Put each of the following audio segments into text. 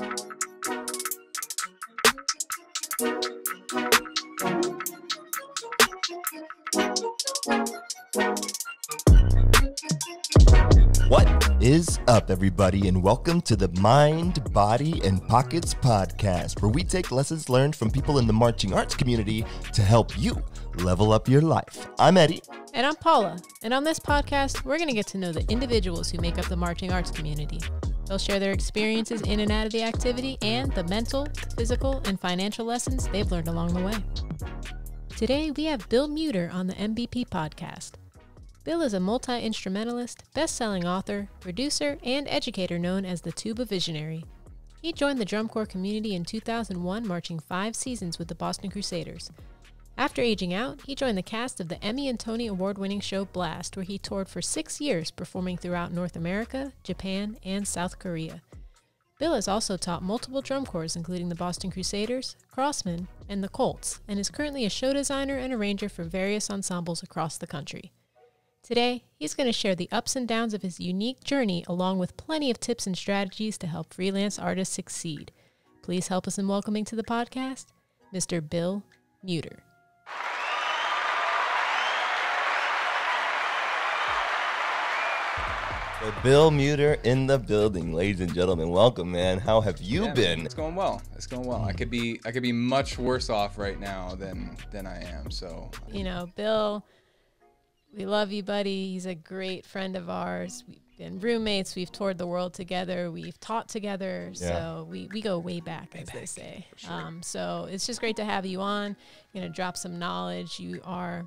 What is up, everybody, and welcome to the Mind, Body, and Pockets podcast, where we take lessons learned from people in the marching arts community to help you level up your life. I'm Eddie. And I'm Paula. And on this podcast, we're going to get to know the individuals who make up the marching arts community. They'll share their experiences in and out of the activity and the mental, physical, and financial lessons they've learned along the way. Today, we have Bill Muter on the MVP podcast. Bill is a multi-instrumentalist, best-selling author, producer, and educator known as the Tuba Visionary. He joined the drum corps community in 2001, marching 5 seasons with the Boston Crusaders. After aging out, he joined the cast of the Emmy and Tony award-winning show Blast, where he toured for 6 years, performing throughout North America, Japan, and South Korea. Bill has also taught multiple drum corps, including the Boston Crusaders, Crossmen, and the Colts, and is currently a show designer and arranger for various ensembles across the country. Today, he's going to share the ups and downs of his unique journey, along with plenty of tips and strategies to help freelance artists succeed. Please help us in welcoming to the podcast, Mr. Bill Muter. So Bill Muter in the building, ladies and gentlemen. Welcome, man. How have you been? Man, it's going well. It's going well. I could be much worse off right now than I am. So, you know, Bill, we love you, buddy. He's a great friend of ours. We've been roommates. We've toured the world together. We've taught together. Yeah. So we go way back, as they say. Sure. So it's just great to have you on. You're going to drop some knowledge. You are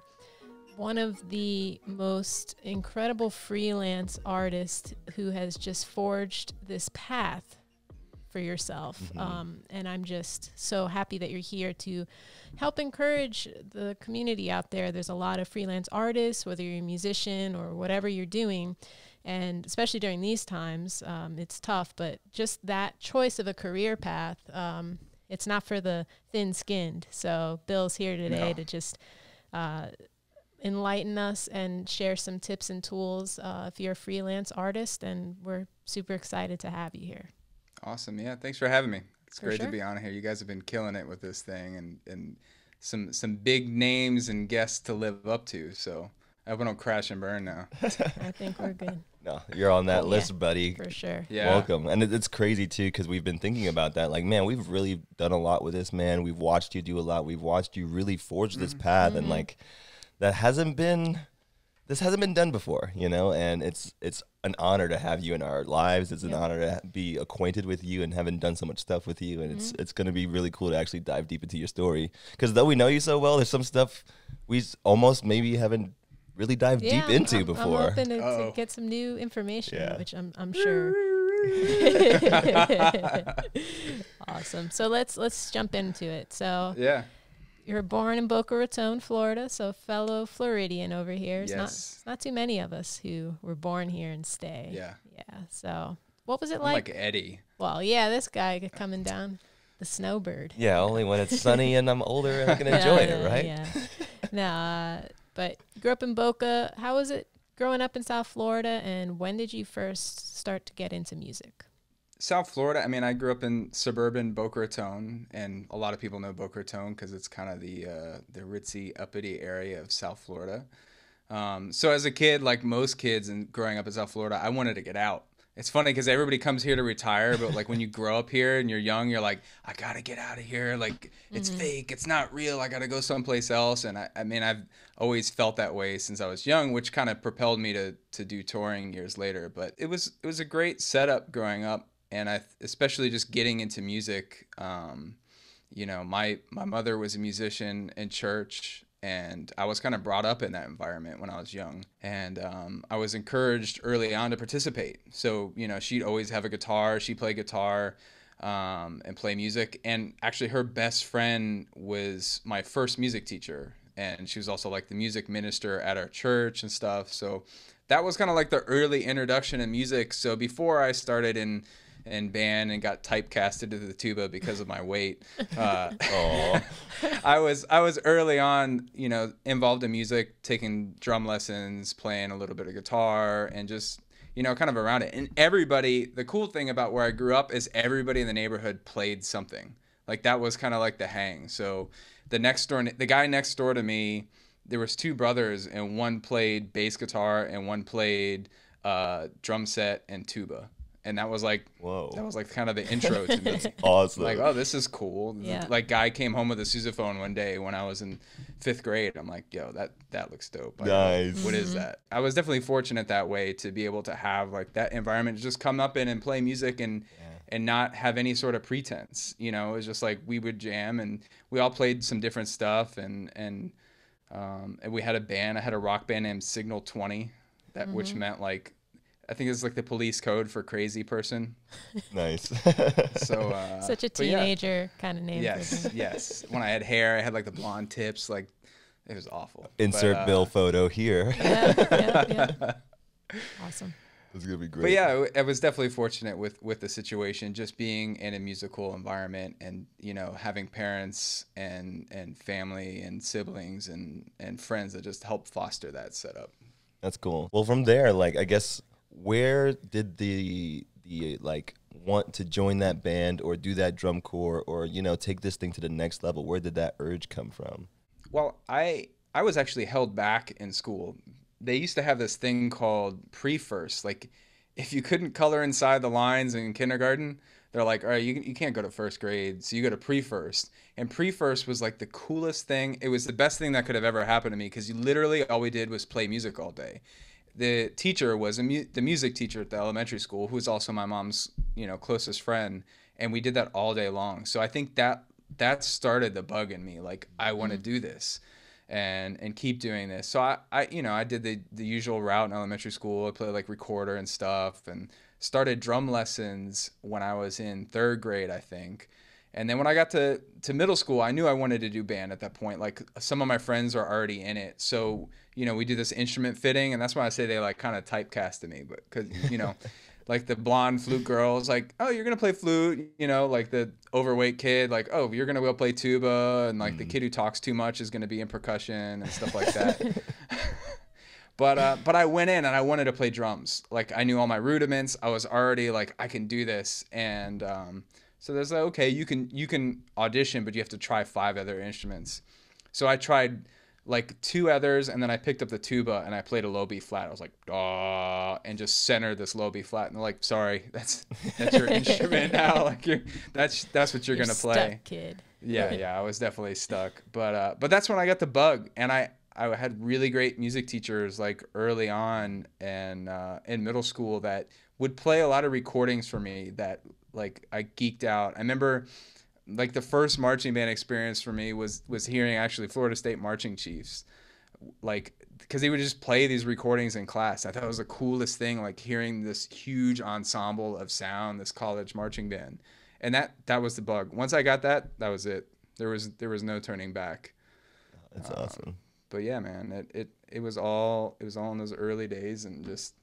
one of the most incredible freelance artists who has just forged this path for yourself. And I'm just so happy that you're here to help encourage the community out there. There's a lot of freelance artists, whether you're a musician or whatever you're doing. And especially during these times, it's tough, but just that choice of a career path, it's not for the thin skinned. So Bill's here today to just, enlighten us and share some tips and tools, if you're a freelance artist, and we're super excited to have you here. Awesome. Yeah. Thanks for having me. It's great to be on here. You guys have been killing it with this thing, and some big names and guests to live up to. So I hope we don't crash and burn now. I think we're good. No, you're on that list, buddy. For sure. Yeah. Welcome. And it's crazy too, because we've been thinking about that. Like, man, we've really done a lot with this, man. We've watched you do a lot. We've watched you really forge this path. And like, that hasn't been done before, you know, and it's an honor to have you in our lives. It's an honor to be acquainted with you and having done so much stuff with you. And it's going to be really cool to actually dive deep into your story, because though we know you so well, there's some stuff we almost maybe haven't really dived deep into before. I'm hoping to get some new information, which I'm sure. Awesome. So let's jump into it. So you were born in Boca Raton, Florida, so fellow Floridian over here. It's not too many of us who were born here and stay. Yeah. Yeah. So what was it like? I'm like Eddie. Well, yeah, this guy coming down, the snowbird. Yeah, only when it's sunny and I'm older and I can enjoy it, right? Yeah. No, but you grew up in Boca. How was it growing up in South Florida, and when did you first start to get into music? South Florida, I mean, I grew up in suburban Boca Raton, and a lot of people know Boca Raton because it's kind of the ritzy, uppity area of South Florida. So as a kid, like most kids and growing up in South Florida, I wanted to get out. It's funny because everybody comes here to retire, but like when you grow up here and you're young, you're like, I got to get out of here. Like, it's fake. It's not real. I got to go someplace else. And I mean, I've always felt that way since I was young, which kind of propelled me to do touring years later. But it was a great setup growing up. And especially just getting into music, you know, my mother was a musician in church, and I was kind of brought up in that environment when I was young. And I was encouraged early on to participate. So, you know, she'd always have a guitar. She'd play guitar and play music. And actually her best friend was my first music teacher. And she was also like the music minister at our church and stuff. So that was kind of like the early introduction to music. So before I started in band and got typecasted to the tuba because of my weight. I was early on, you know, involved in music, taking drum lessons, playing a little bit of guitar, and just, you know, kind of around it. And everybody, the cool thing about where I grew up is everybody in the neighborhood played something. Like that was kind of like the hang. So the next door, the guy next door to me, there was two brothers, and one played bass guitar and one played drum set and tuba. And that was like, whoa, that was like kind of the intro to me. That's awesome. Like, oh, this is cool. Yeah. Like, guy came home with a sousaphone one day when I was in 5th grade. I'm like, yo, that looks dope. Like, nice. What is that? I was definitely fortunate that way to be able to have like that environment to just come up in and play music and not have any sort of pretense. You know, it was just like we would jam and we all played some different stuff, and we had a band. I had a rock band named Signal 20, that which meant like, I think it's like the police code for crazy person. Nice. So such a teenager kind of name. Yes, yes. When I had hair, I had like the blonde tips. Like it was awful. Insert Bill photo here. Yeah. Awesome. It's gonna be great. But yeah, I was definitely fortunate with the situation, just being in a musical environment, and you know, having parents and family and siblings and friends that just helped foster that setup. That's cool. Well, from there, like I guess, where did the like want to join that band or do that drum corps or, you know, take this thing to the next level? Where did that urge come from? Well, I was actually held back in school. They used to have this thing called pre-first. Like if you couldn't color inside the lines in kindergarten, they're like, all right, you can't go to 1st grade, so you go to pre-first. And pre-first was like the coolest thing. It was the best thing that could have ever happened to me, because literally all we did was play music all day. The teacher was the music teacher at the elementary school, who was also my mom's, you know, closest friend, and we did that all day long. So I think that started the bug in me, like I want to do this and keep doing this. So I you know, I did the usual route in elementary school. I played like recorder and stuff, and started drum lessons when I was in 3rd grade, I think. And then when I got to middle school, I knew I wanted to do band at that point. Like some of my friends are already in it. So, you know, we do this instrument fitting, and that's why I say they like kind of typecasted me, but cause you know, like the blonde flute girl is like, oh, you're going to play flute, you know, like the overweight kid, like, oh, you're going to go play tuba. And like the kid who talks too much is going to be in percussion and stuff like that. But I went in and I wanted to play drums. Like I knew all my rudiments. I was already like, I can do this. And, so there's like, okay, you can audition, but you have to try 5 other instruments. So I tried like 2 others, and then I picked up the tuba and I played a low B flat. I was like, ah, and just centered this low B flat. And they're like, sorry, that's your instrument now. Like that's what you're gonna play. Stuck, kid. Yeah, I was definitely stuck. But that's when I got the bug, and I had really great music teachers like early on and in middle school that would play a lot of recordings for me that like I geeked out. I remember like the first marching band experience for me was hearing actually Florida State Marching Chiefs, like because they would just play these recordings in class. I thought it was the coolest thing, like hearing this huge ensemble of sound, this college marching band. And that was the bug. Once I got that was it. There was no turning back. That's awesome. But yeah, man, it was all in those early days, and just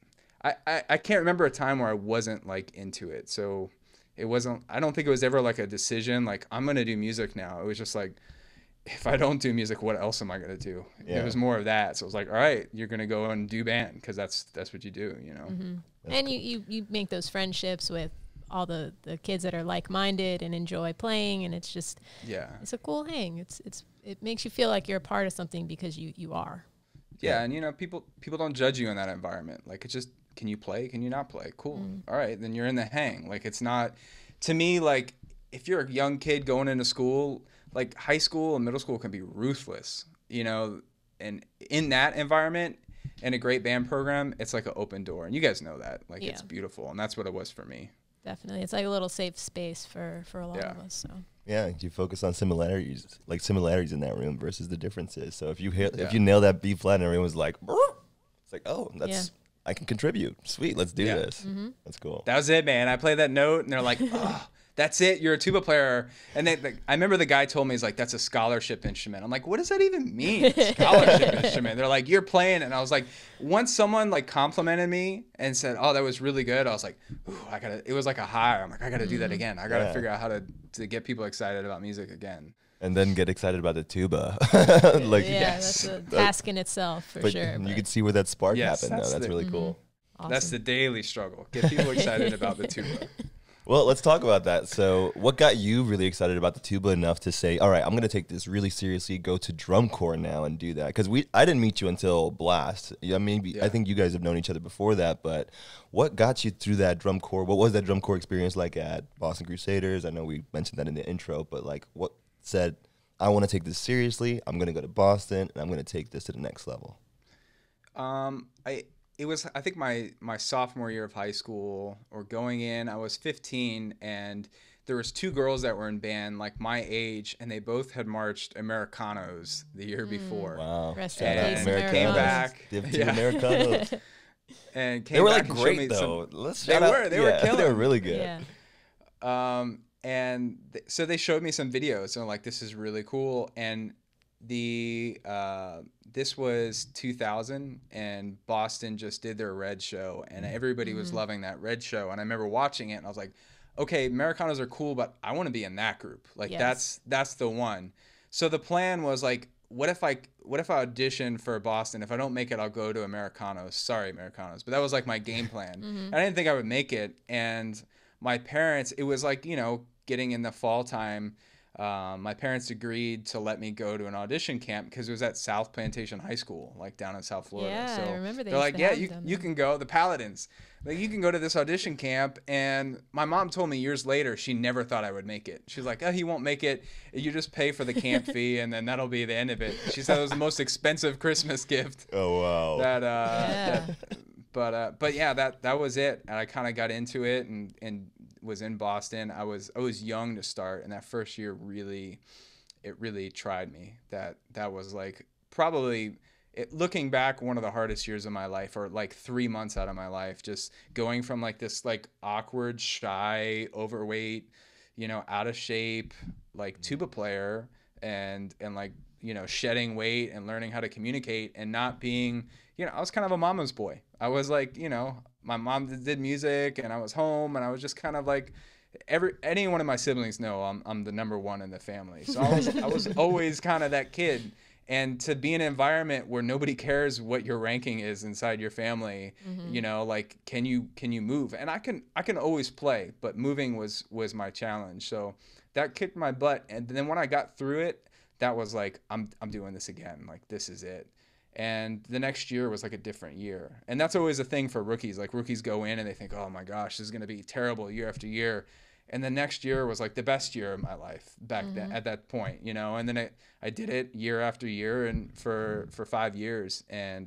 I can't remember a time where I wasn't like into it. So it wasn't, I don't think it was ever like a decision, like I'm going to do music now. It was just like, if I don't do music, what else am I going to do? Yeah. It was more of that. So it was like, all right, you're going to go and do band, cause that's what you do, you know? And cool. you make those friendships with all the kids that are like-minded and enjoy playing. And it's just, yeah, it's a cool hang. It makes you feel like you're a part of something because you are. Yeah. And you know, people don't judge you in that environment. Like it's just, can you play? Can you not play? Cool. All right. Then you're in the hang. Like it's not, to me, like if you're a young kid going into school, like high school and middle school can be ruthless, you know, and in that environment and a great band program, it's like an open door. And you guys know that, like it's beautiful. And that's what it was for me. Definitely. It's like a little safe space for a lot of us. So yeah, you focus on similarities in that room versus the differences. So if you nail that B flat and everyone's like, it's like, oh, that's, I can contribute. Sweet, let's do this. That's cool. That was it, man. I played that note, and they're like, oh, that's it. You're a tuba player. And I remember the guy told me, he's like, that's a scholarship instrument. I'm like, what does that even mean? Scholarship instrument. They're like, you're playing. And I was like, once someone like complimented me and said, oh, that was really good. I was like, ooh, it was like a high. I'm like, I got to do that again. I got to figure out how to get people excited about music again. And then get excited about the tuba. Like, yeah, that's a task in itself, for sure. You could see where that spark happened, though. That's really cool. Awesome. That's the daily struggle. Get people excited about the tuba. Well, let's talk about that. So what got you really excited about the tuba enough to say, all right, I'm going to take this really seriously, go to drum corps now and do that? Because I didn't meet you until Blast. I mean, yeah. I think you guys have known each other before that, but what got you through that drum corps? What was that drum corps experience like at Boston Crusaders? I know we mentioned that in the intro, but like what said, I want to take this seriously, I'm going to go to Boston, and I'm going to take this to the next level? It was, I think, my sophomore year of high school or going in. I was 15, and there was two girls that were in band like my age, and they both had marched Americanos the year before. Wow. Rest in peace, Americanos. Came back. Yeah. Americanos. And came they were back like great, though. They were killing. They were really good. Yeah. So they showed me some videos, and I'm like, this is really cool. And this was 2000, and Boston just did their Red show, and everybody was loving that Red show. And I remember watching it, and I was like, okay, Americanos are cool, but I want to be in that group. Like, that's the one. So the plan was like, what if I audition for Boston? If I don't make it, I'll go to Americanos. Sorry, Americanos. But that was like my game plan. And I didn't think I would make it. And my parents, it was like, you know, getting in the fall time, my parents agreed to let me go to an audition camp because it was at South Plantation High School, like down in South Florida. Yeah, so I remember they're like, yeah, you can go, the Paladins. Like, you can go to this audition camp. And my mom told me years later she never thought I would make it. She was like, oh, he won't make it. You just pay for the camp fee, and then that'll be the end of it. She said it was the most expensive Christmas gift. Oh, wow. But yeah, that was it. And I kind of got into it and was in Boston. I was young to start, and that first year really tried me. That was like probably, looking back, one of the hardest years of my life, or like 3 months out of my life, just going from like this like awkward, shy, overweight, you know, out of shape, like tuba player and like, you know, shedding weight and learning how to communicate and not being, you know, I was kind of a mama's boy. I was like, you know, my mom did music and I was home, and I was just kind of like, any one of my siblings know I'm the number one in the family. So I was always kind of that kid. And to be in an environment where nobody cares what your ranking is inside your family, you know, like, can you move? And I can always play, but moving was my challenge. So that kicked my butt. And then when I got through it, that was like, I'm doing this again. Like, this is it. And the next year was like a different year. And that's always a thing for rookies. Like, rookies go in and they think, oh my gosh, this is going to be terrible year after year. And the next year was like the best year of my life back then, at that point, you know. And then I did it year after year, and for 5 years. And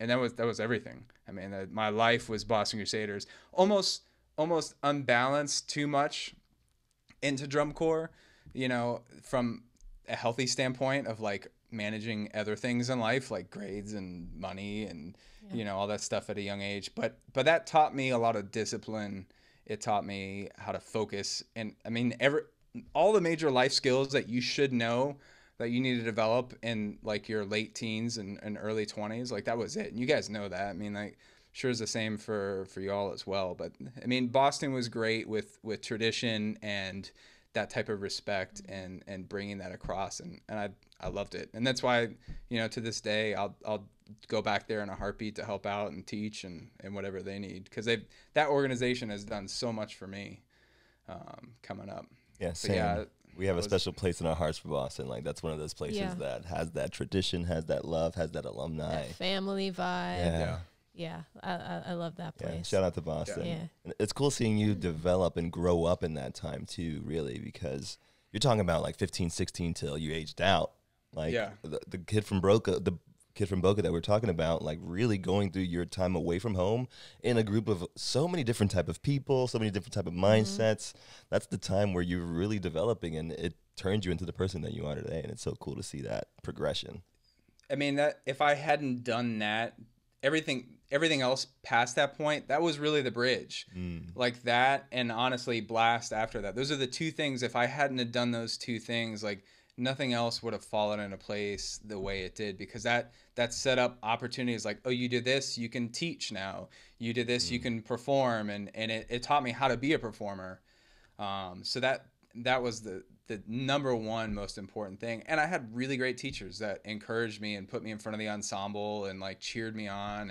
that was everything. I mean, my life was Boston Crusaders, almost unbalanced too much into drum corps, you know, from a healthy standpoint of like managing other things in life, like grades and money and, you know, all that stuff at a young age. But that taught me a lot of discipline. It taught me how to focus. And I mean, all the major life skills that you should know that you need to develop in like your late teens and early 20s, like, that was it. And you guys know that. I mean, like, sure is the same for y'all as well. But I mean, Boston was great with tradition and that type of respect and bringing that across, and I loved it. And that's why, you know, to this day I'll go back there in a heartbeat to help out and teach and whatever they need, because that organization has done so much for me coming up. Yeah, same. Yeah, we have a special place in our hearts for Boston. Like, that's one of those places that has that tradition, has that love, has that alumni, that family vibe. Yeah, I love that place. Yeah, shout out to Boston. Yeah. It's cool seeing you develop and grow up in that time too, really, because you're talking about like 15, 16 till you aged out. Like the kid from Boca, that we're talking about, like, really going through your time away from home in a group of so many different type of people, so many different type of mindsets. That's the time where you're really developing, and it turns you into the person that you are today. And it's so cool to see that progression. I mean, that if I hadn't done that, everything else past that point, that was really the bridge. Like that, and honestly Blast after that, those are the two things. If I hadn't have done those two things, like, nothing else would have fallen into place the way it did, because that set up opportunities like, oh, you did this, you can teach now, you did this, you can perform, and it taught me how to be a performer. So that was the number one most important thing. And I had really great teachers that encouraged me and put me in front of the ensemble and like cheered me on.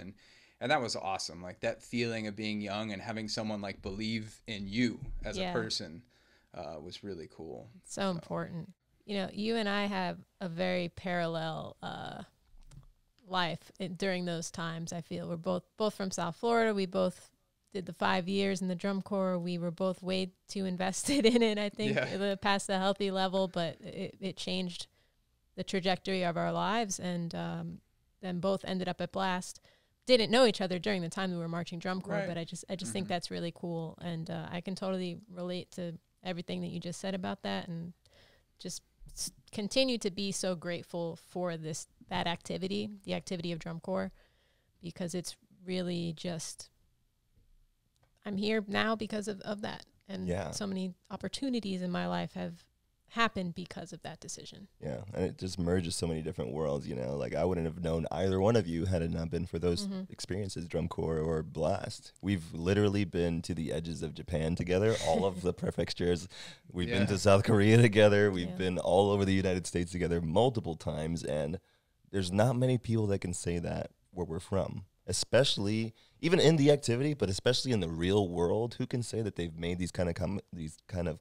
And And that was awesome. Like that feeling of being young and having someone like believe in you as a person was really cool. It's so important. You know, you and I have a very parallel life during those times. I feel we're both from South Florida. We both did the 5 years in the drum corps. We were both way too invested in it, I think, past the healthy level, but it changed the trajectory of our lives. And then both ended up at Blast. Didn't know each other during the time we were marching drum corps, but I just think that's really cool. And I can totally relate to everything that you just said about that, and just continue to be so grateful for that activity, the activity of drum corps, because it's really just, I'm here now because of that. And so many opportunities in my life have happened because of that decision. Yeah, and it just merges so many different worlds, you know? Like, I wouldn't have known either one of you had it not been for those experiences, drum corps or Blast. We've literally been to the edges of Japan together, all of the prefectures. We've been to South Korea together. We've been all over the United States together multiple times, and there's not many people that can say that where we're from, especially even in the activity, but especially in the real world, who can say that they've made these kind of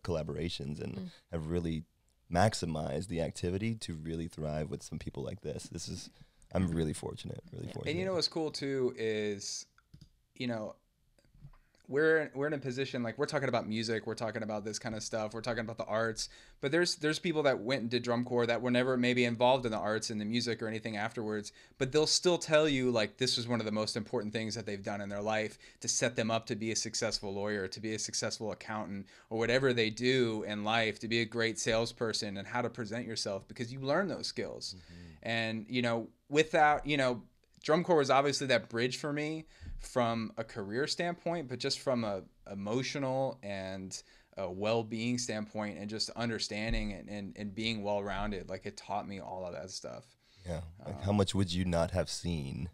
collaborations and have really maximized the activity to really thrive with some people like this. This is, I'm really fortunate, really fortunate. And you know what's cool too is, you know, we're in a position, like we're talking about music, we're talking about this kind of stuff, we're talking about the arts, but there's people that went and did drum corps that were never maybe involved in the arts and the music or anything afterwards, but they'll still tell you like this was one of the most important things that they've done in their life to set them up to be a successful lawyer, to be a successful accountant, or whatever they do in life, to be a great salesperson and how to present yourself, because you learn those skills. And you know, without, you know, drum corps was obviously that bridge for me from a career standpoint, but just from a emotional and a well-being standpoint, and just understanding and being well-rounded. Like it taught me all of that stuff. Yeah, like how much would you not have seen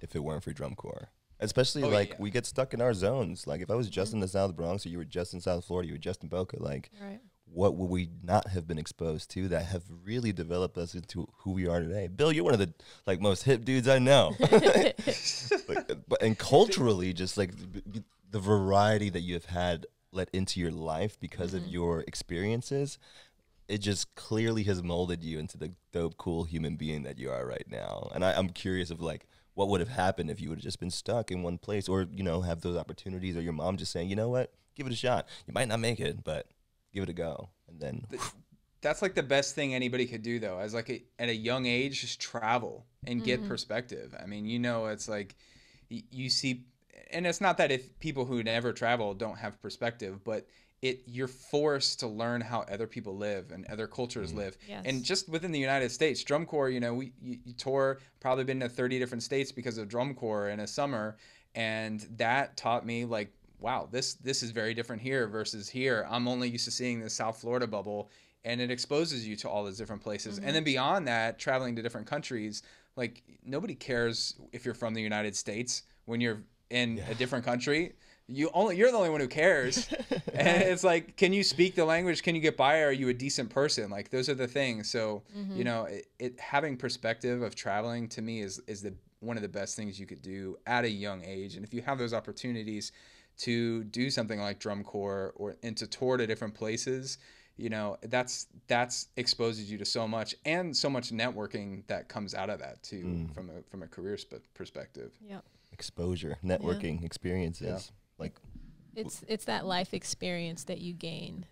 if it weren't for drum corps? Especially we get stuck in our zones. Like if I was just in the South Bronx, or you were just in South Florida, you were just in Boca, like what would we not have been exposed to that have really developed us into who we are today? Bill, you're one of the like most hip dudes I know. and culturally, just like the variety that you have had let into your life because of your experiences, it just clearly has molded you into the dope, cool human being that you are right now. And I'm curious of like, what would have happened if you would have just been stuck in one place, or, you know, have those opportunities, or your mom just saying, you know what, give it a shot. You might not make it, but give it a go. And then that's like the best thing anybody could do though, as like at a young age, just travel and get perspective. I mean, you know, it's like you see, and it's not that if people who never travel don't have perspective, but you're forced to learn how other people live and other cultures live. And just within the United States, drum corps, you know, you tour, probably been to 30 different states because of drum corps in a summer. And that taught me like, wow, this is very different here versus here. I'm only used to seeing the South Florida bubble, and it exposes you to all those different places. And then beyond that, traveling to different countries, like nobody cares if you're from the United States when you're in a different country. You're the only one who cares. And it's like, can you speak the language? Can you get by? Are you a decent person? Like those are the things. So, you know, having perspective of traveling to me is one of the best things you could do at a young age. And if you have those opportunities to do something like drum corps and to tour to different places, you know, that's exposes you to so much, and so much networking that comes out of that too, from a career perspective. Yeah, exposure, networking, experiences. Yeah. Like it's that life experience that you gain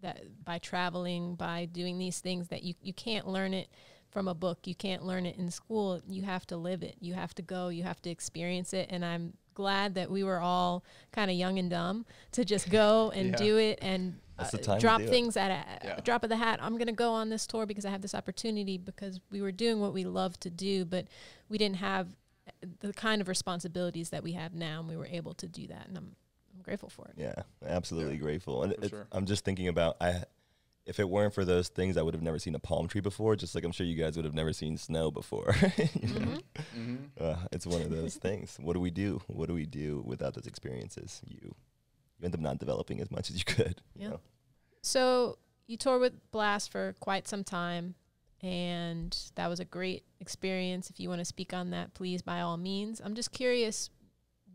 that by traveling, by doing these things that you can't learn it from a book. You can't learn it in school. You have to live it. You have to go. You have to experience it. And I'm glad that we were all kind of young and dumb to just go and do it, and drop things at a drop of the hat. I'm going to go on this tour because I have this opportunity, because we were doing what we love to do, but we didn't have the kind of responsibilities that we have now, and we were able to do that. And I'm grateful for it. Yeah, absolutely grateful. And I'm just thinking about, if it weren't for those things, I would have never seen a palm tree before, just like I'm sure you guys would have never seen snow before. It's one of those things. What do we do? What do we do without those experiences? You end up not developing as much as you could. Yeah. You know? So you toured with Blast for quite some time, and that was a great experience. If you want to speak on that, please, by all means. I'm just curious,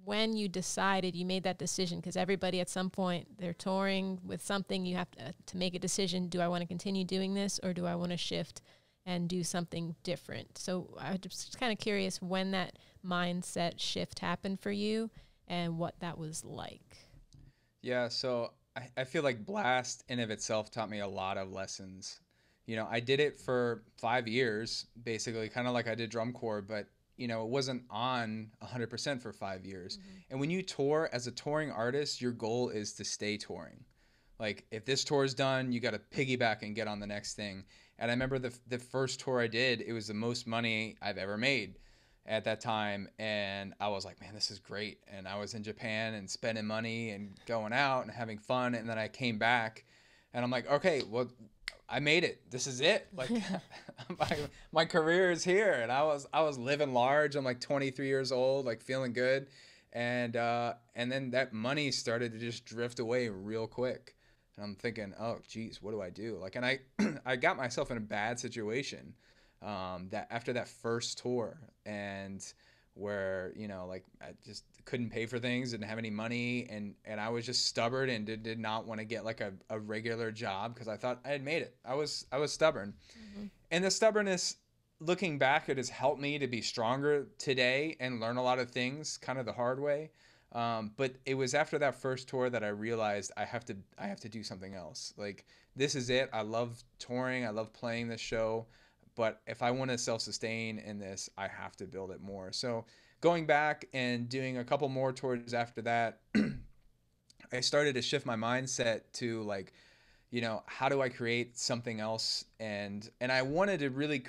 when you decided, you made that decision, because everybody at some point, they're touring with something, you have to make a decision, do I want to continue doing this or do I want to shift and do something different? So I'm just kind of curious when that mindset shift happened for you and what that was like. Yeah, so I feel like Blast in of itself taught me a lot of lessons. You know, I did it for 5 years, basically, kind of like I did drum corps, but you know, it wasn't on 100% for 5 years. Mm-hmm. And when you tour as a touring artist, your goal is to stay touring. Like if this tour is done, you got to piggyback and get on the next thing. And I remember the first tour I did, it was the most money I've ever made at that time. And I was like, man, this is great. And I was in Japan and spending money and going out and having fun. And then I came back and I'm like, okay, well, I made it. This is it. Like my career is here. And I was living large. I'm like 23 years old, like feeling good. And then that money started to just drift away real quick. And I'm thinking, oh geez, what do I do? Like, and I got myself in a bad situation, that after that first tour, and where, you know, like I just couldn't pay for things, didn't have any money. And I was just stubborn and did not want to get like a regular job because I thought I had made it. I was stubborn. Mm-hmm. And the stubbornness, looking back, it has helped me to be stronger today and learn a lot of things kind of the hard way. But it was after that first tour that I realized I have to do something else. Like, this is it. I love touring. I love playing this show. But if I want to self-sustain in this, I have to build it more. So going back and doing a couple more tours after that, I started to shift my mindset to like, you know, how do I create something else? And I wanted to really,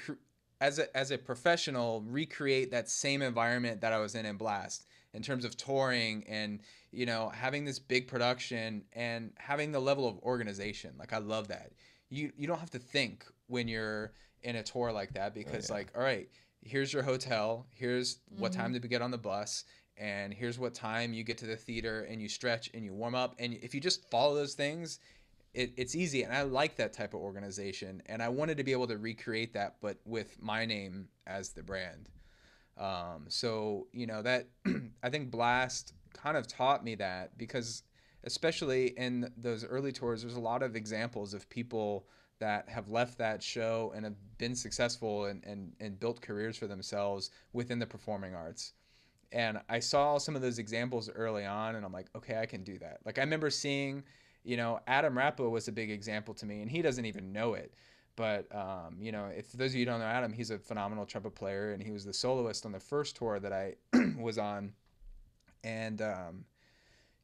as a professional, recreate that same environment that I was in Blast, in terms of touring and, you know, having this big production and having the level of organization. Like, I love that. You don't have to think when you're in a tour like that, because like, all right, here's your hotel, here's what time to get on the bus, and here's what time you get to the theater, and you stretch and you warm up. And if you just follow those things, it's easy. And I like that type of organization. And I wanted to be able to recreate that, but with my name as the brand. So, you know, that I think Blast kind of taught me that, because especially in those early tours, there's a lot of examples of people that have left that show and have been successful and built careers for themselves within the performing arts. And I saw some of those examples early on, and I'm like, okay, I can do that. Like, I remember seeing, you know, Adam Rappa was a big example to me, and he doesn't even know it. But, you know, if those of you don't know Adam, he's a phenomenal trumpet player, and he was the soloist on the first tour that I was on. And,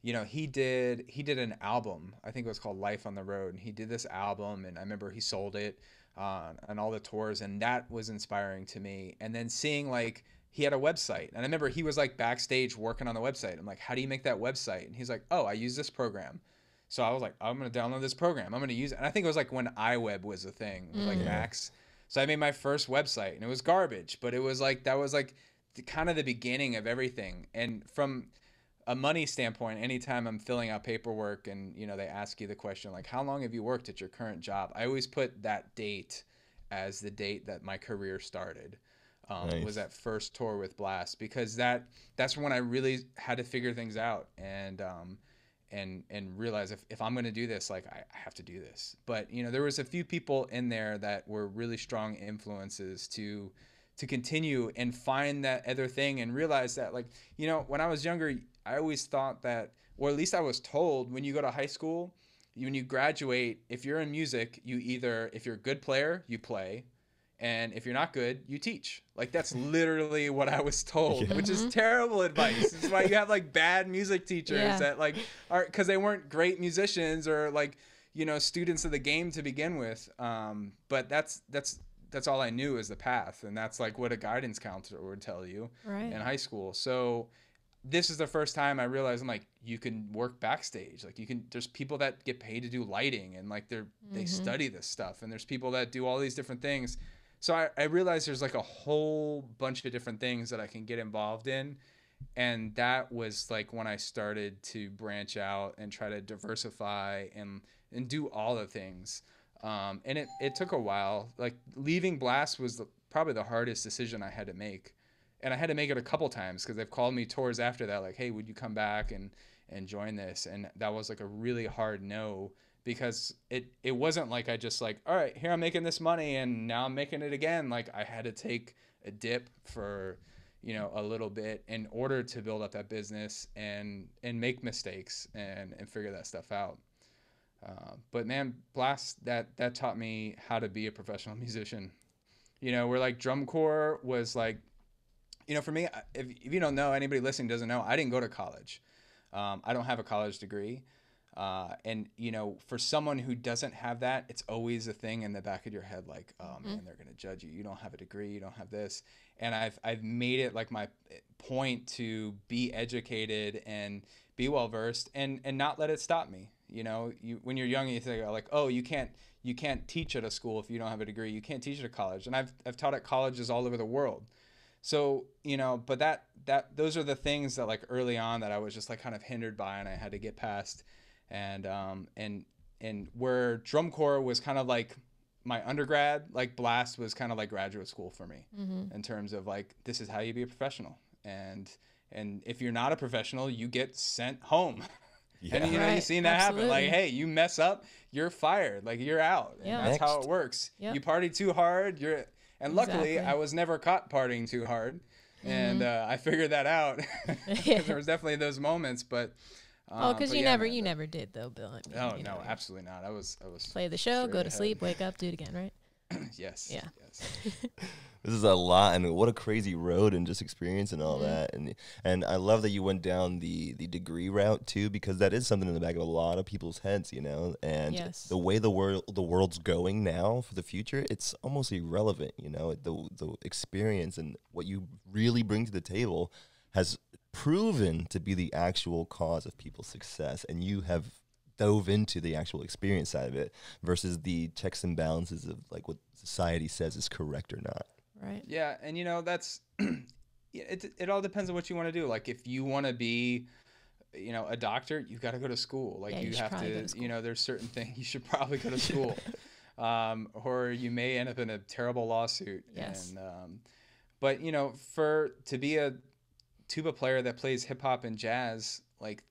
you know, he did an album, I think it was called Life on the Road. And he did this album, and I remember he sold it on all the tours, and that was inspiring to me. And then seeing, like, he had a website, and I remember he was like backstage working on the website. I'm like, how do you make that website? And he's like, oh, I use this program. So I was like, I'm going to download this program. I'm going to use it. And I think it was like when iWeb was a thing, like Max. So I made my first website, and it was garbage, but it was like, that was like kind of the beginning of everything. And from a money standpoint, anytime I'm filling out paperwork and, you know, they ask you the question, like, how long have you worked at your current job? I always put that date as the date that my career started. Nice. Was that first tour with Blast, because that's when I really had to figure things out and realize if I'm going to do this, like, I have to do this. But, you know, there was a few people in there that were really strong influences to continue and find that other thing and realize that, like, you know, when I was younger, I always thought that, or at least I was told, when you go to high school, when you graduate, if you're in music, you either, if you're a good player, you play, and if you're not good, you teach. Like, that's literally what I was told, which is terrible advice. It's why you have like bad music teachers that like are, because they weren't great musicians or like, you know, students of the game to begin with. But that's all I knew is the path, and that's like what a guidance counselor would tell you in high school. So this is the first time I realized, I'm like, you can work backstage. Like, you can, there's people that get paid to do lighting, and like they study this stuff, and there's people that do all these different things. So I realized there's like a whole bunch of different things that I can get involved in. And that was like when I started to branch out and try to diversify and do all the things. And it took a while. Like, leaving Blast was probably the hardest decision I had to make. And I had to make it a couple times because they've called me tours after that, like, hey, would you come back and join this? And that was like a really hard no, because it wasn't like I just like, all right, here I'm making this money and now I'm making it again. Like I had to take a dip for, you know, a little bit in order to build up that business and make mistakes and figure that stuff out. But man, Blast, that taught me how to be a professional musician. You know, where like drum corps was like, you know, for me, if you don't know, anybody listening doesn't know, I didn't go to college. I don't have a college degree. And, you know, for someone who doesn't have that, it's always a thing in the back of your head, like, oh man, they're going to judge you. You don't have a degree. You don't have this. And I've made it like my point to be educated and be well-versed and not let it stop me. You know, when you're young, you think like, oh, you can't teach at a school if you don't have a degree. You can't teach at a college. And I've taught at colleges all over the world. So, you know, but those are the things that like early on that I was just like kind of hindered by and I had to get past. And where drum corps was kind of like my undergrad, like Blast was kind of like graduate school for me in terms of like, this is how you be a professional. And if you're not a professional, you get sent home. Yeah. And you know, you've seen that happen. Like, hey, you mess up, you're fired. Like you're out. Yeah. And that's how it works. Yep. You party too hard. And luckily, I was never caught partying too hard, and I figured that out. There was definitely those moments, but you never did though, Bill. I mean, no, absolutely not. I was play the show, go to sleep, wake up, do it again, right? Yes. Yeah. Yes. This is a lot, and what a crazy road and just experience and all that. And I love that you went down the degree route too, because that is something in the back of a lot of people's heads, you know. And the way the world's going now for the future, it's almost irrelevant, you know. The experience and what you really bring to the table has proven to be the actual cause of people's success, and you have dove into the actual experience side of it versus the checks and balances of like what society says is correct or not. Right. Yeah. And you know, that's, it all depends on what you want to do. Like if you want to be, you know, a doctor, you've got to go to school. Like you have to, you know, there's certain things you should probably go to school, or you may end up in a terrible lawsuit. Yes. And, but you know, to be a tuba player that plays hip hop and jazz, like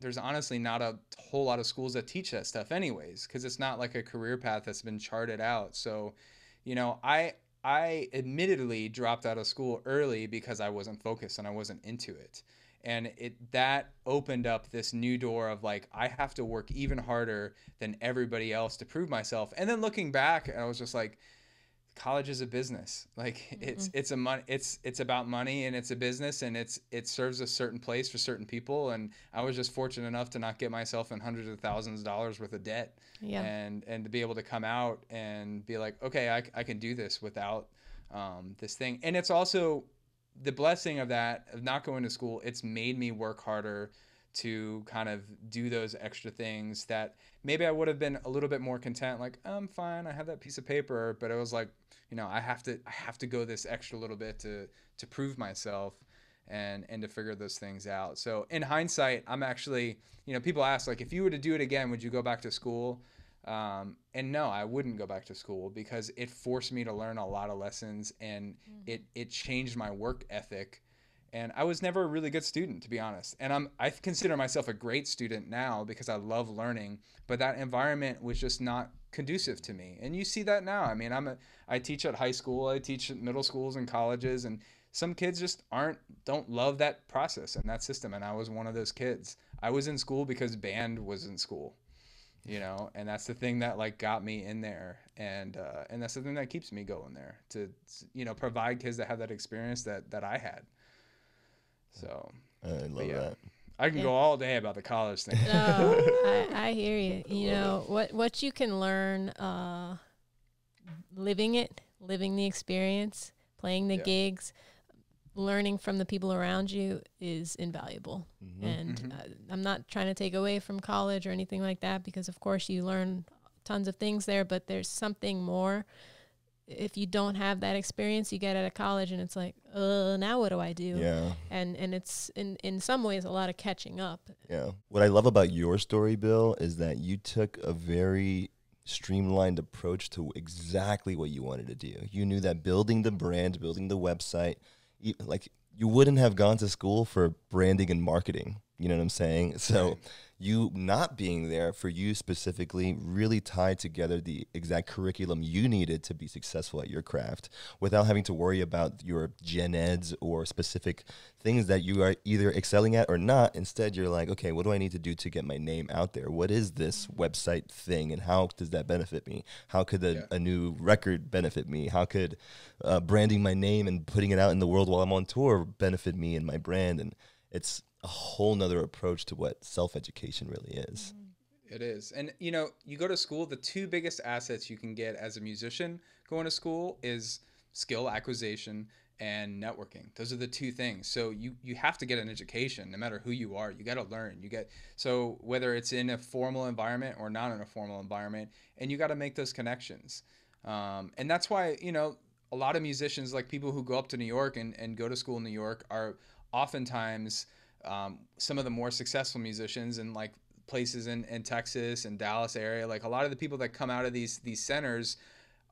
there's honestly not a whole lot of schools that teach that stuff anyways, because it's not like a career path that's been charted out. So, you know, I admittedly dropped out of school early because I wasn't focused and I wasn't into it. And that opened up this new door of like, I have to work even harder than everybody else to prove myself. And then looking back, I was just like, college is a business. Like it's about money and it's a business and it serves a certain place for certain people. And I was just fortunate enough to not get myself in hundreds of thousands of dollars worth of debt and to be able to come out and be like, okay, I can do this without this thing. And it's also the blessing of that, of not going to school. It's made me work harder to kind of do those extra things that maybe I would have been a little bit more content. Like, I'm fine. I have that piece of paper, but it was like, you know, I have to go this extra little bit to prove myself and to figure those things out. So in hindsight, I'm actually, you know, people ask like, if you were to do it again, would you go back to school? And no, I wouldn't go back to school because it forced me to learn a lot of lessons and it changed my work ethic. And I was never a really good student, to be honest. And I consider myself a great student now because I love learning, but that environment was just not conducive to me. And you see that now. I mean, I teach at high school, I teach at middle schools and colleges, and some kids just don't love that process and that system. And I was one of those kids. I was in school because band was in school, you know, and that's the thing that like got me in there. And that's the thing that keeps me going there to, you know, provide kids that have that experience that I had. So I love that. I can go all day about the college thing. No, I hear you. You know, what you can learn living the experience, playing the gigs, learning from the people around you is invaluable. And I'm not trying to take away from college or anything like that, because of course you learn tons of things there, but there's something more. If you don't have that experience you get out of college, and it's like, now what do I do? Yeah. And it's in some ways a lot of catching up. Yeah. What I love about your story, Bill, is that you took a very streamlined approach to exactly what you wanted to do. You knew that building the brand, building the website, like you wouldn't have gone to school for branding and marketing. You know what I'm saying? So right. you not being there for you specifically really tied together the exact curriculum you needed to be successful at your craft without having to worry about your gen eds or specific things that you are either excelling at or not. Instead, you're like, okay, what do I need to do to get my name out there? What is this website thing and how does that benefit me? How could a new record benefit me? How could branding my name and putting it out in the world while I'm on tour benefit me and my brand? And it's a whole nother approach to what self-education really is. It is. And you know, you go to school, the two biggest assets you can get as a musician going to school is skill acquisition and networking. Those are the two things. So you have to get an education, no matter who you are. You got to learn. You get, so whether it's in a formal environment or not in a formal environment, and you got to make those connections. And that's why, you know, a lot of musicians, like people who go up to New York and go to school in New York, are oftentimes some of the more successful musicians in like places in Texas and Dallas area. Like a lot of the people that come out of these centers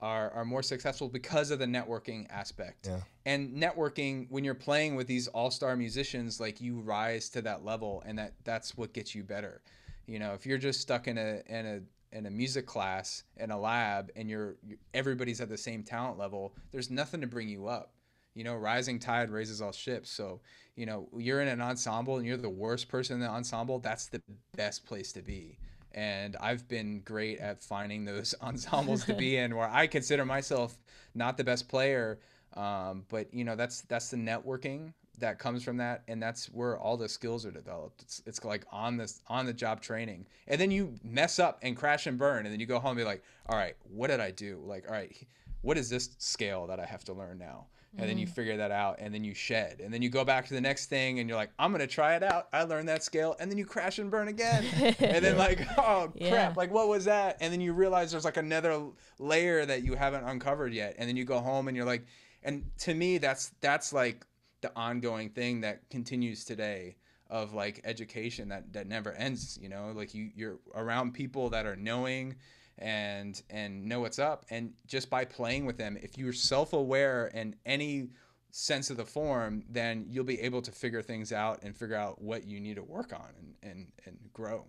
are more successful because of the networking aspect. Yeah. And networking, when you're playing with these all-star musicians, like you rise to that level, and that's what gets you better. You know, if you're just stuck in a music class in a lab and everybody's at the same talent level, there's nothing to bring you up. You know, rising tide raises all ships. So, you know, you're in an ensemble and you're the worst person in the ensemble. That's the best place to be. And I've been great at finding those ensembles to be in where I consider myself not the best player. But, you know, that's the networking that comes from that. And that's where all the skills are developed. It's like on the job training. And then you mess up and crash and burn. And then you go home and be like, all right, what did I do? Like, all right, what is this scale that I have to learn now? And then you figure that out, and then you shed, and then you go back to the next thing, and you're like, I'm gonna try it out. I learned that scale, and then you crash and burn again, and then like, oh crap, like what was that? And then you realize there's like another layer that you haven't uncovered yet, and then you go home, and you're like, and to me, that's like the ongoing thing that continues today of like education that never ends. You know, like you're around people that are knowing and know what's up, and just by playing with them, if you're self-aware in any sense of the form, then you'll be able to figure things out and figure out what you need to work on and grow.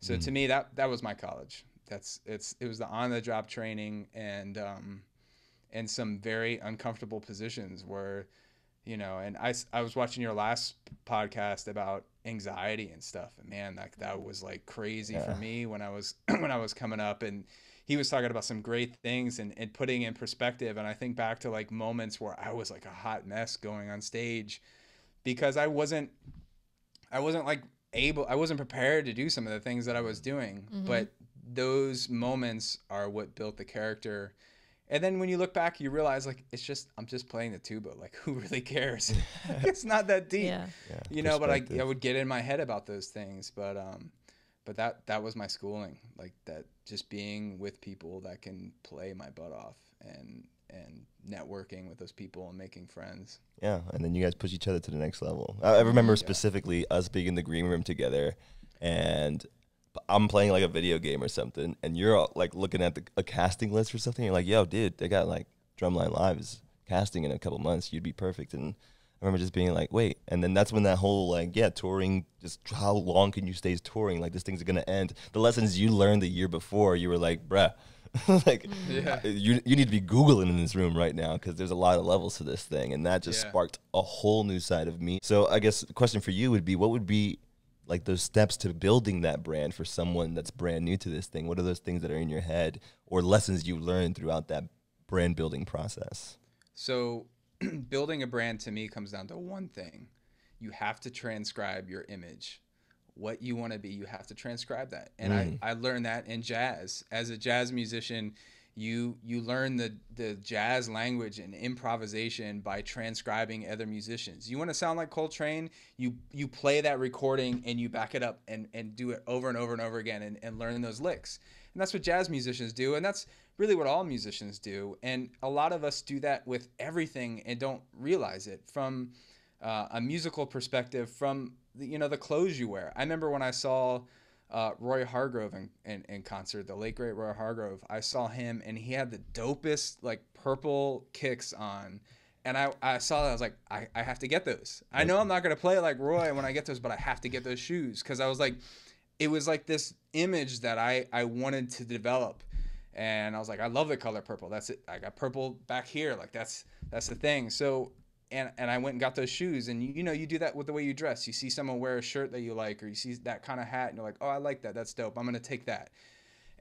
So to me, that was my college. It was the on-the-job training and some very uncomfortable positions where, you know, and I was watching your last podcast about anxiety and stuff, and man, like that was like crazy for me when I was coming up, and he was talking about some great things and putting in perspective. And I think back to like moments where I was like a hot mess going on stage because I wasn't prepared to do some of the things that I was doing, but those moments are what built the character. And then when you look back, you realize like, I'm just playing the tuba. Like, who really cares? It's not that deep, you know, but I would get in my head about those things. But that was my schooling, like that, just being with people that can play my butt off and networking with those people and making friends. Yeah. And then you guys push each other to the next level. I remember specifically us being in the green room together, and I'm playing like a video game or something, and you're all, like looking at a casting list or something. You're like, yo, dude, they got like Drumline Live is casting in a couple months. You'd be perfect. And I remember just being like, wait. And then that's when that whole like, touring, just how long can you stay touring? Like, this thing's going to end. The lessons you learned the year before, you were like, bruh, like you need to be Googling in this room right now, because there's a lot of levels to this thing. And that just sparked a whole new side of me. So I guess the question for you would be, what would be like those steps to building that brand for someone that's brand new to this thing? What are those things that are in your head or lessons you learned throughout that brand building process? So building a brand to me comes down to one thing. You have to transcribe your image. What you want to be, you have to transcribe that. And I learned that in jazz. As a jazz musician, you learn the jazz language and improvisation by transcribing other musicians. You want to sound like Coltrane, you play that recording and you back it up and do it over and over and over again and learn those licks. And that's what jazz musicians do, and that's really what all musicians do. And a lot of us do that with everything and don't realize it, from a musical perspective, from the clothes you wear. I remember when I saw Roy Hargrove in concert, the late great Roy Hargrove. I saw him, and he had the dopest like purple kicks on, And I saw that, I was like, I have to get those. I know I'm not going to play like Roy when I get those, but I have to get those shoes. Because I was like, it was like this image that I wanted to develop. And I was like, I love the color purple. That's it. I got purple back here. Like, that's the thing. So, and I went and got those shoes. And, you know, you do that with the way you dress. You see someone wear a shirt that you like, or you see that kind of hat, and you're like, oh, I like that. That's dope. I'm going to take that.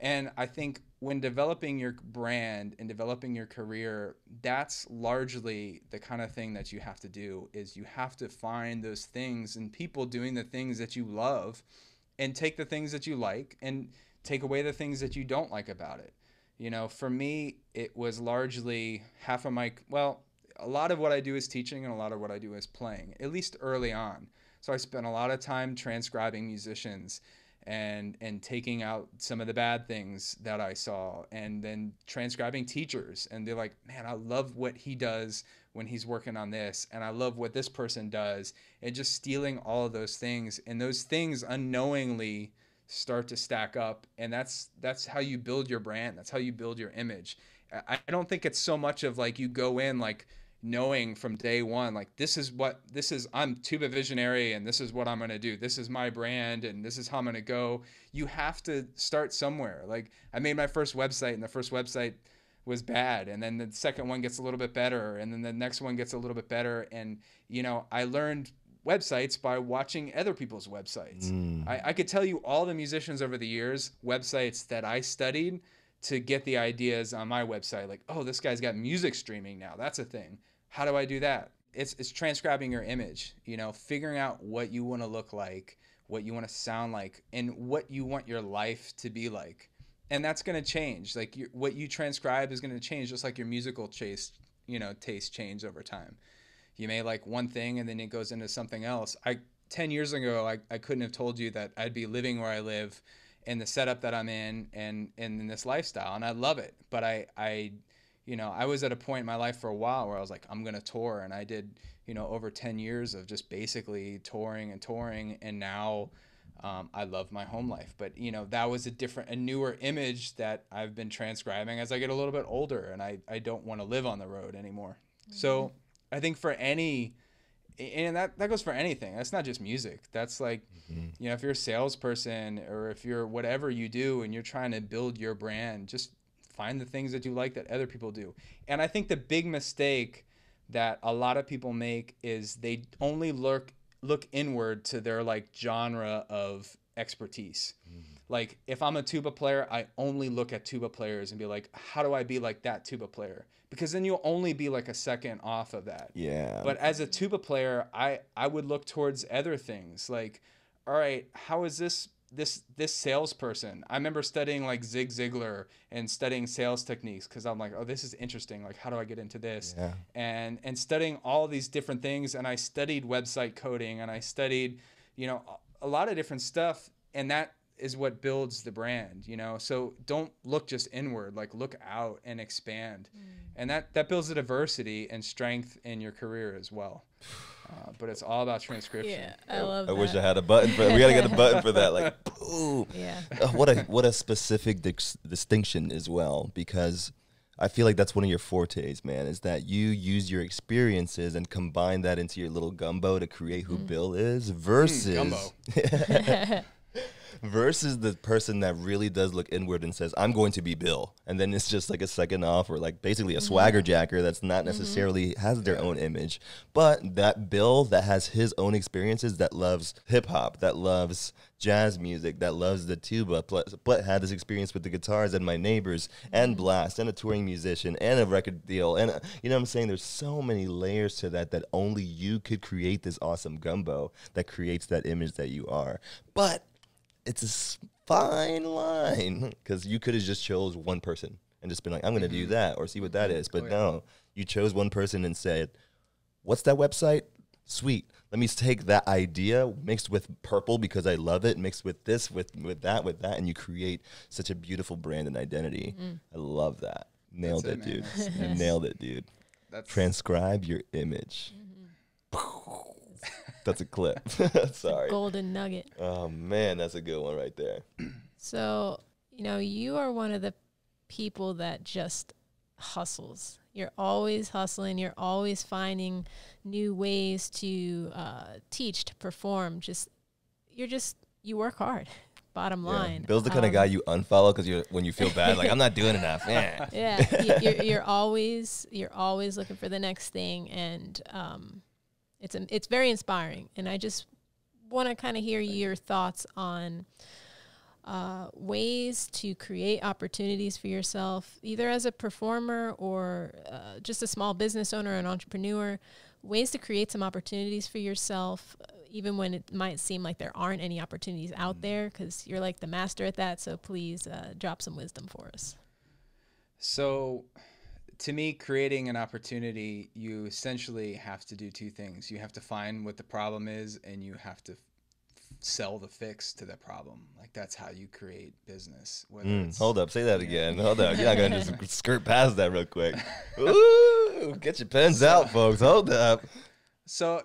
And I think when developing your brand and developing your career, that's largely the kind of thing that you have to do, is you have to find those things and people doing the things that you love, and take the things that you like and take away the things that you don't like about it. You know, for me, it was largely half of my, well, a lot of what I do is teaching and a lot of what I do is playing, at least early on. So I spent a lot of time transcribing musicians, and taking out some of the bad things that I saw, and then transcribing teachers. And they're like, man, I love what he does when he's working on this, and I love what this person does, and just stealing all of those things. And those things unknowingly start to stack up. And that's how you build your brand. That's how you build your image. I don't think it's so much of like, you go in like knowing from day one, like, I'm Tuba Visionary, and this is what I'm going to do. This is my brand, and this is how I'm going to go. You have to start somewhere. Like, I made my first website, and the first website was bad. And then the second one gets a little bit better. And then the next one gets a little bit better. And, you know, I learned websites by watching other people's websites. I could tell you all the musicians over the years, websites that I studied to get the ideas on my website. Like, oh, this guy's got music streaming now. That's a thing. How do I do that? It's transcribing your image, you know, figuring out what you want to look like, what you want to sound like, and what you want your life to be like. And that's going to change. Like, what you transcribe is going to change, just like your musical taste change over time. You may like one thing, and then it goes into something else. 10 years ago, I couldn't have told you that I'd be living where I live and the setup that I'm in and in this lifestyle. And I love it. But I was at a point in my life for a while where I was like, I'm going to tour. And I did, you know, over 10 years of just basically touring. And now I love my home life. But, you know, that was a newer image that I've been transcribing as I get a little bit older. And I don't want to live on the road anymore. Mm-hmm. So I think and that goes for anything. That's not just music. That's like, you know, if you're a salesperson or if you're whatever you do and you're trying to build your brand, just find the things that you like that other people do. And I think the big mistake that a lot of people make is they only look inward to their like genre of expertise. Like, if I'm a tuba player, I only look at tuba players and be like, how do I be like that tuba player? Because then you'll only be like a second off of that. Yeah. But as a tuba player, I would look towards other things. Like, all right, how is this salesperson? I remember studying like Zig Ziglar and studying sales techniques, because I'm like, oh, this is interesting. Like, how do I get into this? Yeah. And studying all these different things. And I studied website coding, and I studied, you know, a lot of different stuff. And that is what builds the brand, you know? So don't look just inward, like, look out and expand. And that builds the diversity and strength in your career as well. But it's all about transcription. Yeah, I love that. I wish I had a button for that. We gotta get a button for that. Like, boom. Yeah. What a specific distinction as well, because I feel like that's one of your fortes, man, is that you use your experiences and combine that into your little gumbo to create who Bill is versus gumbo. Versus the person that really does look inward and says, I'm going to be Bill. And then it's just like a second off, or like basically a swagger jacker that's not necessarily has their own image. But that Bill that has his own experiences, that loves hip hop, that loves jazz music, that loves the tuba, but had this experience with the guitars and my neighbors and Blast and a touring musician and a record deal. And you know what I'm saying? There's so many layers to that only you could create this awesome gumbo that creates that image that you are. But it's a fine line, because you could have just chose one person and just been like, I'm going to do that or see what that is. But no, you chose one person and said, what's that website? Sweet. Let me take that idea mixed with purple because I love it, mixed with this, with that. And you create such a beautiful brand and identity. I love that. Nailed it, dude. Nailed it, dude. Transcribe your image. That's a clip. Sorry. Golden nugget. Oh, man, that's a good one right there. So, you know, you are one of the people that just hustles. You're always hustling. You're always finding new ways to teach, to perform. You work hard. Bottom line. Yeah. Bill's the kind of guy you unfollow because when you feel bad, like, I'm not doing enough. Yeah. Yeah. You're always looking for the next thing, and it's very inspiring. And I just want to kind of hear your thoughts on ways to create opportunities for yourself, either as a performer or just a small business owner, an entrepreneur, ways to create some opportunities for yourself, even when it might seem like there aren't any opportunities out there, because you're like the master at that. So please drop some wisdom for us. So to me, creating an opportunity, you essentially have to do two things. You have to find what the problem is, and you have to sell the fix to the problem. Like, that's how you create business. Hold up, say that again. Hold up, you're not gonna just skirt past that real quick. Ooh, get your pens out, folks. Hold up. So,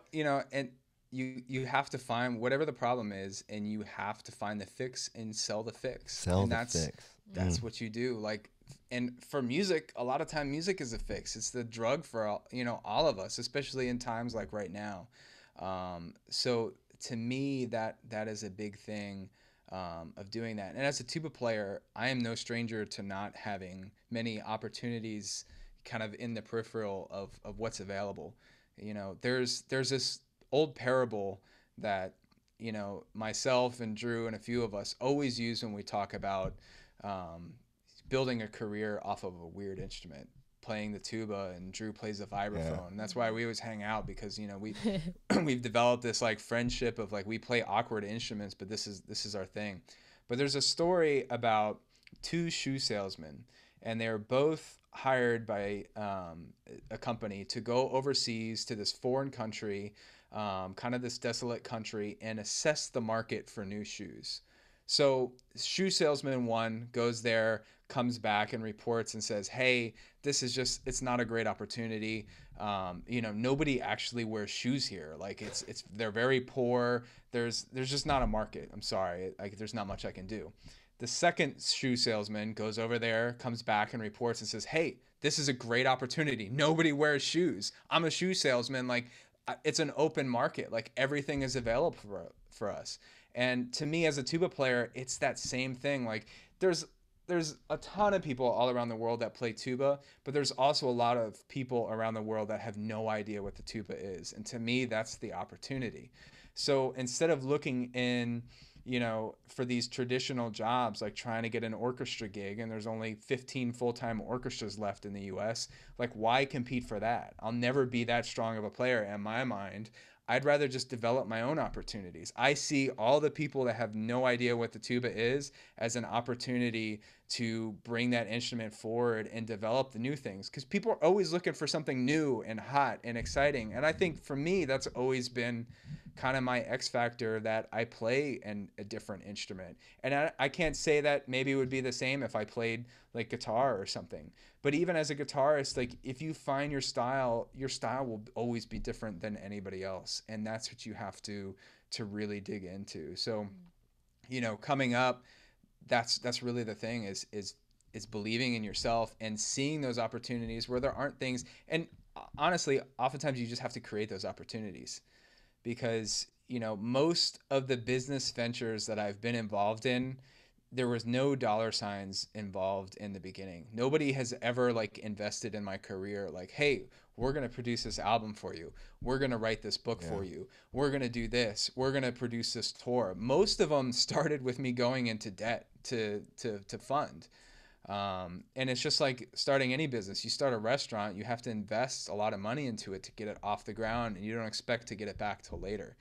and you have to find whatever the problem is, and you have to find the fix and sell the fix. That's what you do. Like, and for music, a lot of time music is a fix. It's the drug for all of us, especially in times like right now. So to me, that is a big thing of doing that. And as a tuba player, I am no stranger to not having many opportunities kind of in the peripheral of what's available. There's this old parable that, myself and Drew and a few of us always use when we talk about building a career off of a weird instrument. Playing the tuba, and Drew plays the vibraphone. Yeah. That's why we always hang out, because we've developed this like friendship of like, we play awkward instruments, but this is our thing. But there's a story about two shoe salesmen, and they're both hired by a company to go overseas to this foreign country, kind of this desolate country, and assess the market for new shoes. So shoe salesman one goes there, comes back and reports and says, hey, this is just, it's not a great opportunity. Nobody actually wears shoes here. Like, they're very poor. There's just not a market. I'm sorry. There's not much I can do. The second shoe salesman goes over there, comes back and reports and says, hey, this is a great opportunity. Nobody wears shoes. I'm a shoe salesman. Like, it's an open market. Like, everything is available for us. And to me, as a tuba player, it's that same thing. Like, there's a ton of people all around the world that play tuba, but there's also a lot of people around the world that have no idea what the tuba is. And to me, that's the opportunity. So instead of looking in, for these traditional jobs, like trying to get an orchestra gig, and there's only 15 full-time orchestras left in the US, like, why compete for that? I'll never be that strong of a player in my mind. I'd rather just develop my own opportunities. I see all the people that have no idea what the tuba is as an opportunity to bring that instrument forward and develop the new things, because people are always looking for something new and hot and exciting. And I think for me, that's always been kind of my X factor, that I play a different instrument. And I can't say that maybe it would be the same if I played like guitar or something. But even as a guitarist, like, if you find your style will always be different than anybody else. And that's what you have to really dig into. So, coming up, that's really the thing is believing in yourself and seeing those opportunities where there aren't things. And honestly, oftentimes you just have to create those opportunities, because, most of the business ventures that I've been involved in, there was no dollar signs involved in the beginning. Nobody has ever like invested in my career. Like, hey, we're going to produce this album for you. We're going to write this book for you. We're going to do this. We're going to produce this tour. Most of them started with me going into debt to fund. And it's just like starting any business. You start a restaurant, you have to invest a lot of money into it to get it off the ground, and you don't expect to get it back till later.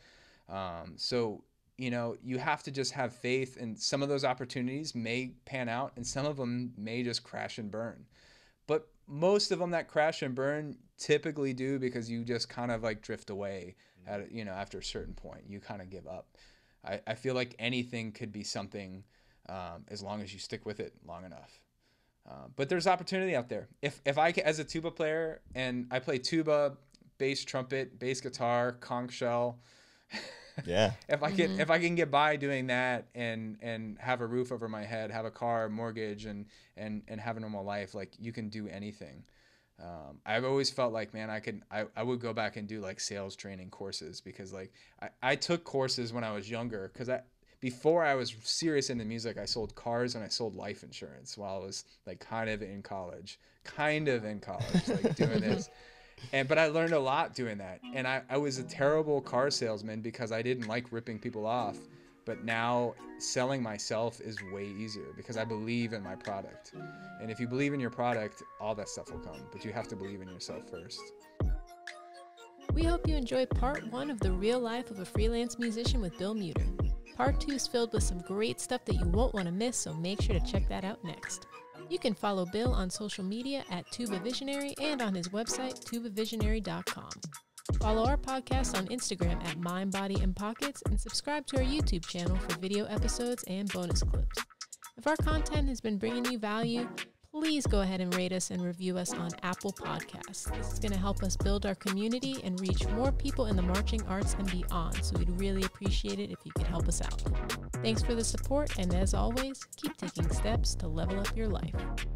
So you have to just have faith, and some of those opportunities may pan out, and some of them may just crash and burn. But most of them that crash and burn typically do, because you just kind of like drift away at, after a certain point, you kind of give up. I feel like anything could be something, as long as you stick with it long enough. But there's opportunity out there. If I, as a tuba player, and I play tuba, bass trumpet, bass guitar, conch shell, Yeah. If I can get by doing that and have a roof over my head, have a car, mortgage, and have a normal life, like, you can do anything. I've always felt like, man, I would go back and do like sales training courses, because like I took courses when I was younger, because before I was serious into music, I sold cars and I sold life insurance while I was like kind of in college, like doing this. But I learned a lot doing that. And I was a terrible car salesman because I didn't like ripping people off. But now selling myself is way easier because I believe in my product. And if you believe in your product, all that stuff will come. But you have to believe in yourself first. We hope you enjoyed part one of The Real Life of a Freelance Musician with Bill Muter. Part two is filled with some great stuff that you won't want to miss, so make sure to check that out next. You can follow Bill on social media at Tuba Visionary and on his website, tubavisionary.com. Follow our podcast on Instagram at Mind Body and Pockets, and subscribe to our YouTube channel for video episodes and bonus clips. If our content has been bringing you value, please go ahead and rate us and review us on Apple Podcasts. This is going to help us build our community and reach more people in the marching arts and beyond, so we'd really appreciate it if you could help us out. Thanks for the support, and as always, keep taking steps to level up your life.